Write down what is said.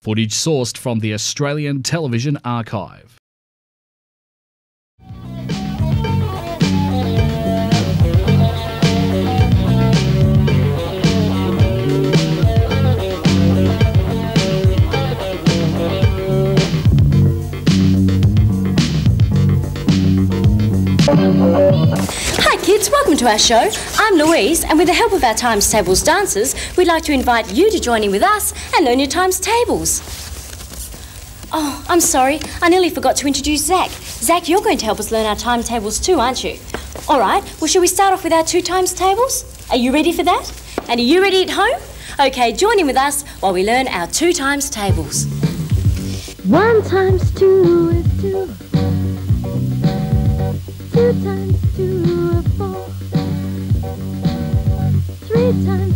Footage sourced from the Australian Television Archive. Hi kids, welcome to our show. I'm Louise, and with the help of our Times Tables dancers, we'd like to invite you to join in with us and learn your Times Tables. Oh, I'm sorry, I nearly forgot to introduce Zach. Zach, you're going to help us learn our Times Tables too, aren't you? All right, well, shall we start off with our two Times Tables? Are you ready for that? And are you ready at home? Okay, join in with us while we learn our two Times Tables. 1 times 2 is 2. 2 times 2 are 4. 3 times